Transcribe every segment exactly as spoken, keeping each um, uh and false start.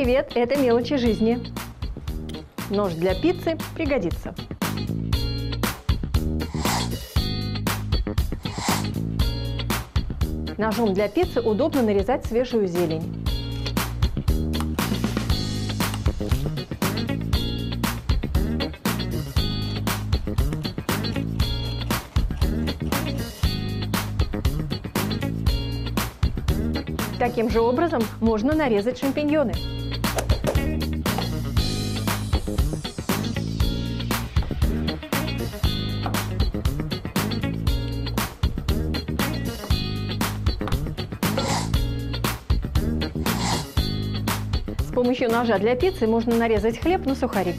Привет, это мелочи жизни. Нож для пиццы пригодится. Ножом для пиццы удобно нарезать свежую зелень. Таким же образом можно нарезать шампиньоны. С помощью ножа для пиццы можно нарезать хлеб на сухарики.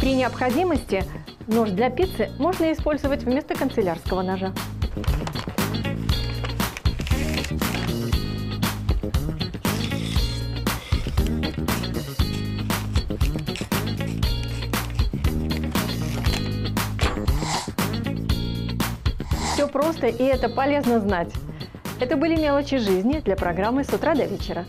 При необходимости нож для пиццы можно использовать вместо канцелярского ножа. Все просто, и это полезно знать. Это были мелочи жизни для программы «С утра до вечера».